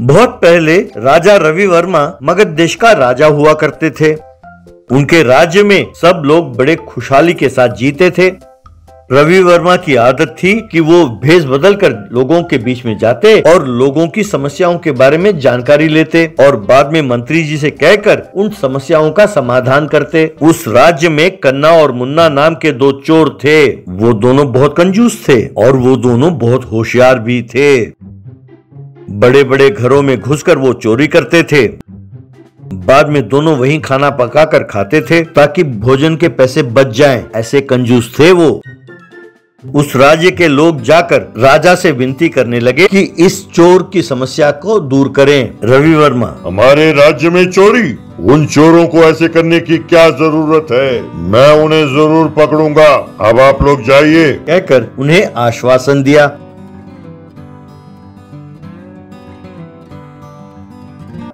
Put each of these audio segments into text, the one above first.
बहुत पहले राजा रवि वर्मा मगध देश का राजा हुआ करते थे। उनके राज्य में सब लोग बड़े खुशहाली के साथ जीते थे। रवि वर्मा की आदत थी कि वो भेष बदल कर लोगों के बीच में जाते और लोगों की समस्याओं के बारे में जानकारी लेते और बाद में मंत्री जी से कहकर उन समस्याओं का समाधान करते। उस राज्य में कन्ना और मुन्ना नाम के दो चोर थे। वो दोनों बहुत कंजूस थे और वो दोनों बहुत होशियार भी थे। बड़े बड़े घरों में घुसकर वो चोरी करते थे। बाद में दोनों वहीं खाना पकाकर खाते थे ताकि भोजन के पैसे बच जाएं। ऐसे कंजूस थे वो। उस राज्य के लोग जाकर राजा से विनती करने लगे कि इस चोर की समस्या को दूर करें। रवि वर्मा: हमारे राज्य में चोरी, उन चोरों को ऐसे करने की क्या जरूरत है, मैं उन्हें जरूर पकड़ूंगा, अब आप लोग जाइए, कहकर उन्हें आश्वासन दिया।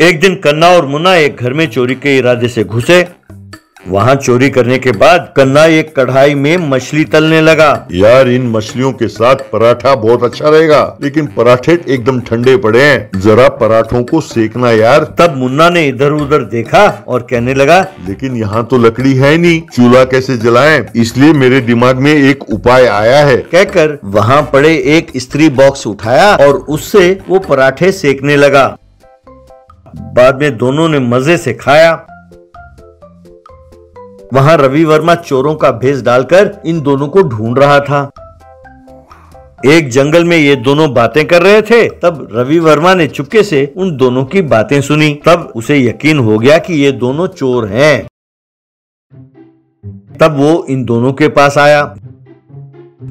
एक दिन कन्ना और मुन्ना एक घर में चोरी के इरादे से घुसे। वहाँ चोरी करने के बाद कन्ना एक कढ़ाई में मछली तलने लगा। यार, इन मछलियों के साथ पराठा बहुत अच्छा रहेगा, लेकिन पराठे एकदम ठंडे पड़े हैं, जरा पराठों को सेकना यार। तब मुन्ना ने इधर उधर देखा और कहने लगा, लेकिन यहाँ तो लकड़ी है नहीं, चूल्हा कैसे जलाएं? इसलिए मेरे दिमाग में एक उपाय आया है, कहकर वहाँ पड़े एक इस्त्री बॉक्स उठाया और उससे वो पराठे सेकने लगा। बाद में दोनों ने मजे से खाया। वहां रवि वर्मा चोरों का भेष डालकर इन दोनों को ढूंढ रहा था। एक जंगल में ये दोनों बातें कर रहे थे। तब रवि वर्मा ने चुपके से उन दोनों की बातें सुनी। तब उसे यकीन हो गया कि ये दोनों चोर हैं। तब वो इन दोनों के पास आया।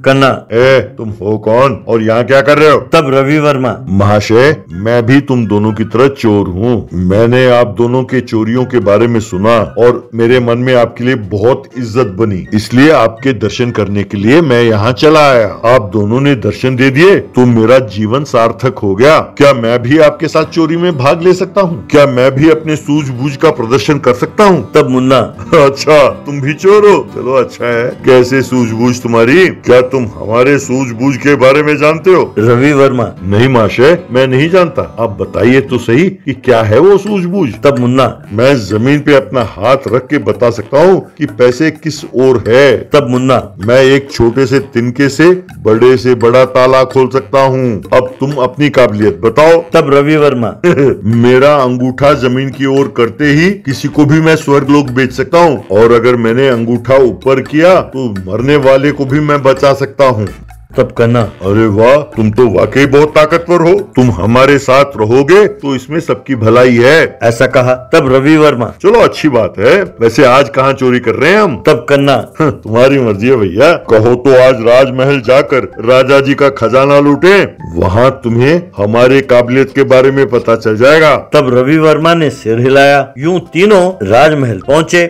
कन्ना: ए, तुम हो कौन और यहाँ क्या कर रहे हो? तब रवि वर्मा: महाशय, मैं भी तुम दोनों की तरह चोर हूँ। मैंने आप दोनों के चोरियों के बारे में सुना और मेरे मन में आपके लिए बहुत इज्जत बनी, इसलिए आपके दर्शन करने के लिए मैं यहाँ चला आया। आप दोनों ने दर्शन दे दिए तो मेरा जीवन सार्थक हो गया। क्या मैं भी आपके साथ चोरी में भाग ले सकता हूँ? क्या मैं भी अपने सूझबूझ का प्रदर्शन कर सकता हूँ? तब मुन्ना: अच्छा, तुम भी चोर हो, चलो अच्छा है, कैसे सूझबूझ तुम्हारी, क्या तुम हमारे सूझबूझ के बारे में जानते हो? रवि वर्मा: नहीं महाशय, मैं नहीं जानता, आप बताइए तो सही कि क्या है वो सूझबूझ। तब मुन्ना: मैं जमीन पे अपना हाथ रख के बता सकता हूँ कि पैसे किस ओर है। तब मुन्ना: मैं एक छोटे से तिनके से बड़ा ताला खोल सकता हूँ, अब तुम अपनी काबिलियत बताओ। तब रवि वर्मा: मेरा अंगूठा जमीन की ओर करते ही किसी को भी मैं स्वर्ग लोक बेच सकता हूँ, और अगर मैंने अंगूठा ऊपर किया तो मरने वाले को भी मैं बचा सकता हूँ। तब कन्ना: अरे वाह, तुम तो वाकई बहुत ताकतवर हो, तुम हमारे साथ रहोगे तो इसमें सबकी भलाई है, ऐसा कहा। तब रवि वर्मा: चलो अच्छी बात है, वैसे आज कहाँ चोरी कर रहे हैं हम? तब कन्ना: तुम्हारी मर्जी है भैया, कहो तो आज राजमहल जाकर राजा जी का खजाना लूटे, वहाँ तुम्हें हमारे काबिलियत के बारे में पता चल जाएगा। तब रवि वर्मा ने सिर हिलाया। यूँ तीनों राजमहल पहुँचे।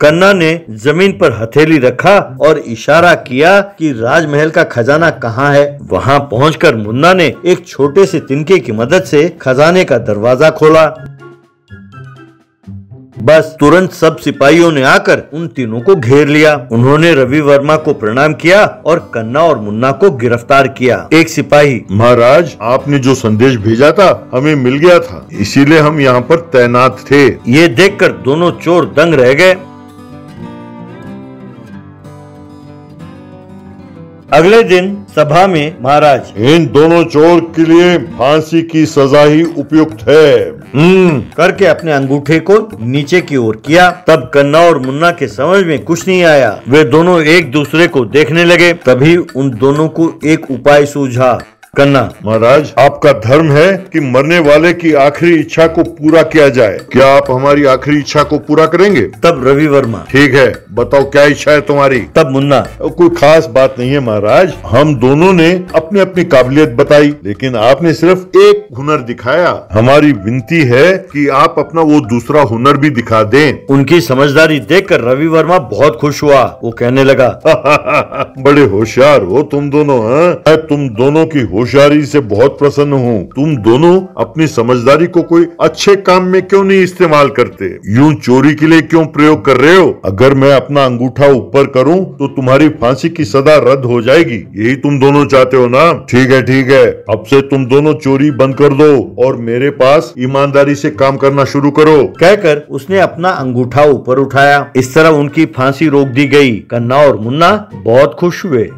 कन्ना ने जमीन पर हथेली रखा और इशारा किया कि राजमहल का खजाना कहाँ है। वहाँ पहुंचकर मुन्ना ने एक छोटे से तिनके की मदद से खजाने का दरवाजा खोला। बस तुरंत सब सिपाहियों ने आकर उन तीनों को घेर लिया। उन्होंने रवि वर्मा को प्रणाम किया और कन्ना और मुन्ना को गिरफ्तार किया। एक सिपाही: महाराज, आपने जो संदेश भेजा था हमें मिल गया था, इसीलिए हम यहाँ पर तैनात थे। ये देखकर दोनों चोर दंग रह गए। अगले दिन सभा में महाराज: इन दोनों चोर के लिए फांसी की सजा ही उपयुक्त है, करके अपने अंगूठे को नीचे की ओर किया। तब कन्ना और मुन्ना के समझ में कुछ नहीं आया। वे दोनों एक दूसरे को देखने लगे। तभी उन दोनों को एक उपाय सूझा। कन्ना: महाराज, आपका धर्म है कि मरने वाले की आखिरी इच्छा को पूरा किया जाए, क्या आप हमारी आखिरी इच्छा को पूरा करेंगे? तब रवि वर्मा: ठीक है, बताओ क्या इच्छा है तुम्हारी? तब मुन्ना: कोई खास बात नहीं है महाराज, हम दोनों ने अपने अपनी काबिलियत बताई, लेकिन आपने सिर्फ एक हुनर दिखाया, हमारी विनती है कि आप अपना वो दूसरा हुनर भी दिखा दें। उनकी समझदारी देख कर रवि वर्मा बहुत खुश हुआ। वो कहने लगा, बड़े होशियार हो तुम दोनों, तुम दोनों की होशियारी से बहुत प्रसन्न हूँ। तुम दोनों अपनी समझदारी को कोई अच्छे काम में क्यों नहीं इस्तेमाल करते? यूं चोरी के लिए क्यों प्रयोग कर रहे हो? अगर मैं अपना अंगूठा ऊपर करूं तो तुम्हारी फांसी की सजा रद्द हो जाएगी, यही तुम दोनों चाहते हो ना? ठीक है, अब से तुम दोनों चोरी बंद कर दो और मेरे पास ईमानदारी से काम करना शुरू करो। कहकर उसने अपना अंगूठा ऊपर उठाया। इस तरह उनकी फांसी रोक दी गई। कन्ना और मुन्ना बहुत खुश हुए।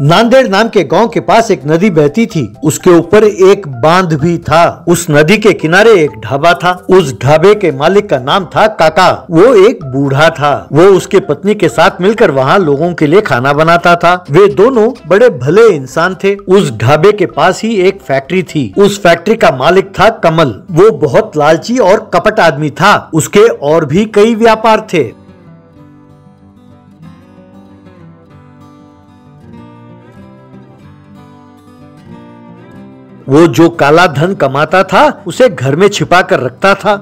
नांदेड़ नाम के गांव के पास एक नदी बहती थी। उसके ऊपर एक बांध भी था। उस नदी के किनारे एक ढाबा था। उस ढाबे के मालिक का नाम था काका। वो एक बूढ़ा था। वो उसके पत्नी के साथ मिलकर वहाँ लोगों के लिए खाना बनाता था। वे दोनों बड़े भले इंसान थे। उस ढाबे के पास ही एक फैक्ट्री थी। उस फैक्ट्री का मालिक था कमल। वो बहुत लालची और कपट आदमी था। उसके और भी कई व्यापार थे। वो जो काला धन कमाता था उसे घर में छिपा कर रखता था।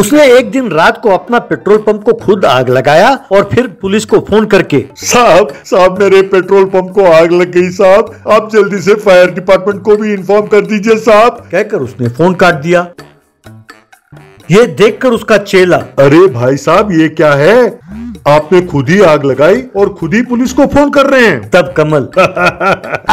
उसने एक दिन रात को अपना पेट्रोल पंप को खुद आग लगाया और फिर पुलिस को फोन करके, साहब मेरे पेट्रोल पंप को आग लग गई साहब, आप जल्दी से फायर डिपार्टमेंट को भी इन्फॉर्म कर दीजिए साहब, कहकर उसने फोन काट दिया। ये देखकर उसका चेला, अरे भाई साहब ये क्या है, आपने खुद ही आग लगाई और खुद ही पुलिस को फोन कर रहे हैं। तब कमल,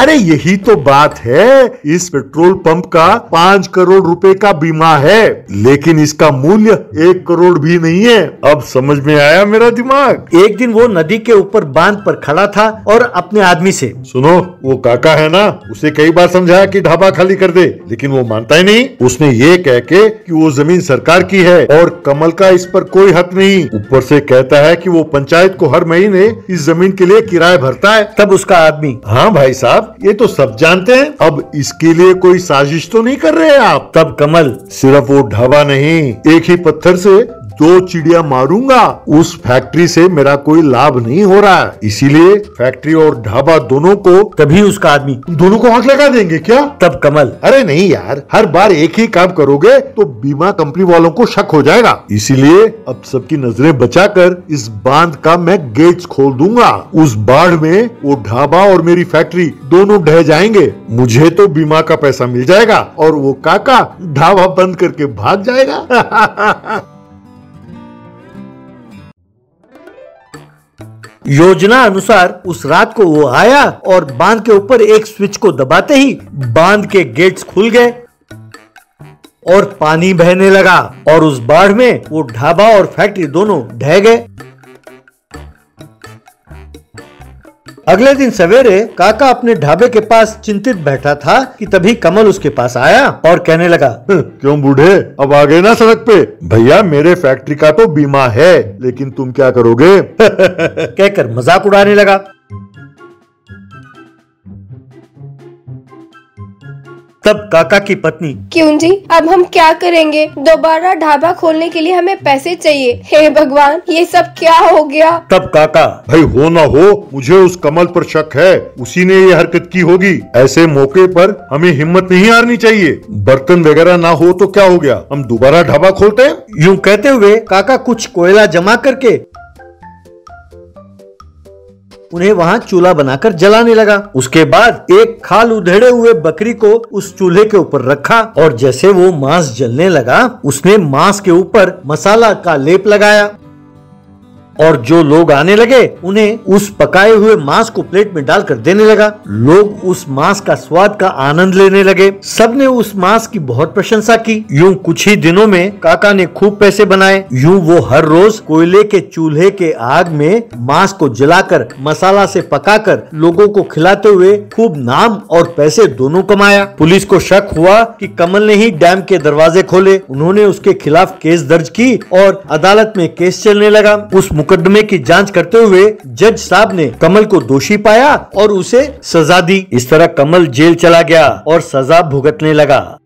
अरे यही तो बात है, इस पेट्रोल पंप का 5 करोड़ रुपए का बीमा है लेकिन इसका मूल्य 1 करोड़ भी नहीं है। अब समझ में आया मेरा दिमाग। एक दिन वो नदी के ऊपर बांध पर खड़ा था और अपने आदमी से, सुनो वो काका है ना, उसे कई बार समझाया कि ढाबा खाली कर दे लेकिन वो मानता ही नहीं। उसने ये कह के कि वो जमीन सरकार की है और कमल का इस पर कोई हक नहीं, ऊपर से कहता है कि वो पंचायत को हर महीने इस जमीन के लिए किराया भरता है। तब उसका आदमी, हाँ भाई साहब ये तो सब जानते हैं, अब इसके लिए कोई साजिश तो नहीं कर रहे आप? तब कमल, सिर्फ वो ढाबा नहीं, एक ही पत्थर से 2 चिड़िया मारूंगा, उस फैक्ट्री से मेरा कोई लाभ नहीं हो रहा है, इसीलिए फैक्ट्री और ढाबा दोनों को। तभी उसका आदमी, दोनों को आग लगा देंगे क्या? तब कमल, अरे नहीं यार, हर बार एक ही काम करोगे तो बीमा कंपनी वालों को शक हो जाएगा, इसीलिए अब सबकी नजरें बचाकर इस बांध का मैं गेट खोल दूंगा, उस बाढ़ में वो ढाबा और मेरी फैक्ट्री दोनों ढह जाएंगे, मुझे तो बीमा का पैसा मिल जाएगा और वो काका ढाबा बंद करके भाग जाएगा। योजना अनुसार उस रात को वो आया और बांध के ऊपर एक स्विच को दबाते ही बांध के गेट्स खुल गए और पानी बहने लगा और उस बाढ़ में वो ढाबा और फैक्ट्री दोनों ढह गए। अगले दिन सवेरे काका अपने ढाबे के पास चिंतित बैठा था कि तभी कमल उसके पास आया और कहने लगा, क्यों बूढ़े, अब आ गए ना सड़क पे? भैया मेरे फैक्ट्री का तो बीमा है लेकिन तुम क्या करोगे? कहकर मजाक उड़ाने लगा। तब काका की पत्नी, क्यों जी, अब हम क्या करेंगे? दोबारा ढाबा खोलने के लिए हमें पैसे चाहिए। हे भगवान, ये सब क्या हो गया? तब काका, भाई हो ना हो, मुझे उस कमल पर शक है, उसी ने ये हरकत की होगी। ऐसे मौके पर हमें हिम्मत नहीं हारनी चाहिए। बर्तन वगैरह ना हो तो क्या हो गया, हम दोबारा ढाबा खोलते हैं। यूँ कहते हुए काका कुछ कोयला जमा करके उन्हें वहाँ चूल्हा बनाकर जलाने लगा। उसके बाद एक खाल उधेड़े हुए बकरी को उस चूल्हे के ऊपर रखा और जैसे वो मांस जलने लगा उसने मांस के ऊपर मसाला का लेप लगाया और जो लोग आने लगे उन्हें उस पकाए हुए मांस को प्लेट में डालकर देने लगा। लोग उस मांस का स्वाद का आनंद लेने लगे। सबने उस मांस की बहुत प्रशंसा की। यूँ कुछ ही दिनों में काका ने खूब पैसे बनाए। यूँ वो हर रोज कोयले के चूल्हे के आग में मांस को जलाकर मसाला से पकाकर लोगों को खिलाते हुए खूब नाम और पैसे दोनों कमाया। पुलिस को शक हुआ कि कमल ने ही डैम के दरवाजे खोले। उन्होंने उसके खिलाफ केस दर्ज की और अदालत में केस चलने लगा। उस मुकदमे की जांच करते हुए जज साहब ने कमल को दोषी पाया और उसे सजा दी। इस तरह कमल जेल चला गया और सजा भुगतने लगा।